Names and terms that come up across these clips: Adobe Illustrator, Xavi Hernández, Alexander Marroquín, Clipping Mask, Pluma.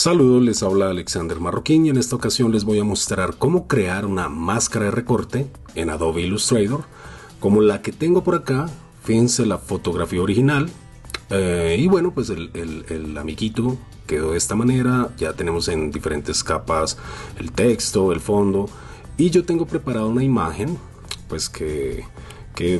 Saludos, les habla Alexander Marroquín y en esta ocasión les voy a mostrar cómo crear una máscara de recorte en Adobe Illustrator, como la que tengo por acá. Fíjense la fotografía original y bueno, pues el amiguito quedó de esta manera. Ya tenemos en diferentes capas el texto, el fondo, y yo tengo preparada una imagen pues que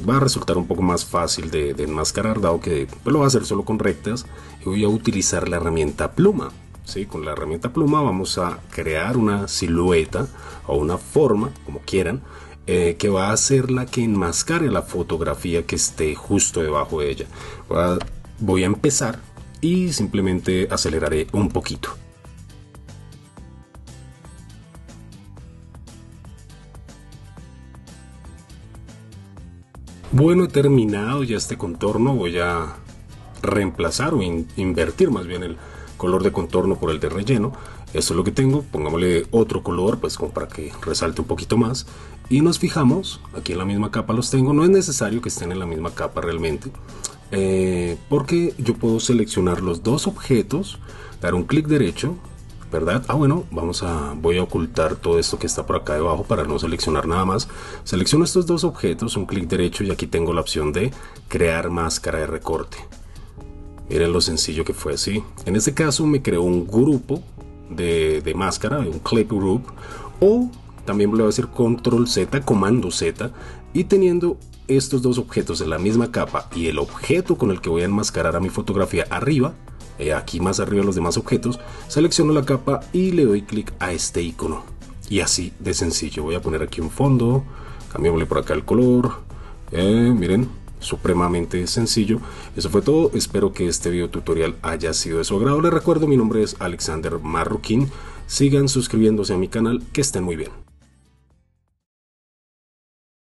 va a resultar un poco más fácil de enmascarar, dado que pues, lo voy a hacer solo con rectas y voy a utilizar la herramienta Pluma. ¿Sí? Con la herramienta Pluma vamos a crear una silueta o una forma, como quieran, que va a ser la que enmascare la fotografía que esté justo debajo de ella. Voy a empezar y simplemente aceleraré un poquito. Bueno, he terminado ya este contorno. Voy a reemplazar o invertir más bien el color de contorno por el de relleno. Eso es lo que tengo. Pongámosle otro color, pues como para que resalte un poquito más, y nos fijamos aquí en la misma capa. Los tengo, no es necesario que estén en la misma capa realmente, porque yo puedo seleccionar los dos objetos, dar un clic derecho, ¿verdad? Ah, bueno, voy a ocultar todo esto que está por acá debajo para no seleccionar nada más. Selecciono estos dos objetos, un clic derecho, y aquí tengo la opción de crear máscara de recorte. Miren lo sencillo que fue, ¿sí? En este caso me creó un grupo de máscara, un clip group, o también le voy a decir control Z, comando Z, y teniendo estos dos objetos en la misma capa y el objeto con el que voy a enmascarar a mi fotografía arriba, aquí más arriba de los demás objetos, selecciono la capa y le doy clic a este icono. Y así de sencillo. Voy a poner aquí un fondo, cambiémosle por acá el color, miren, supremamente sencillo. Eso fue todo. Espero que este video tutorial haya sido de su agrado. Les recuerdo, mi nombre es Alexander Marroquín. Sigan suscribiéndose a mi canal. Que estén muy bien.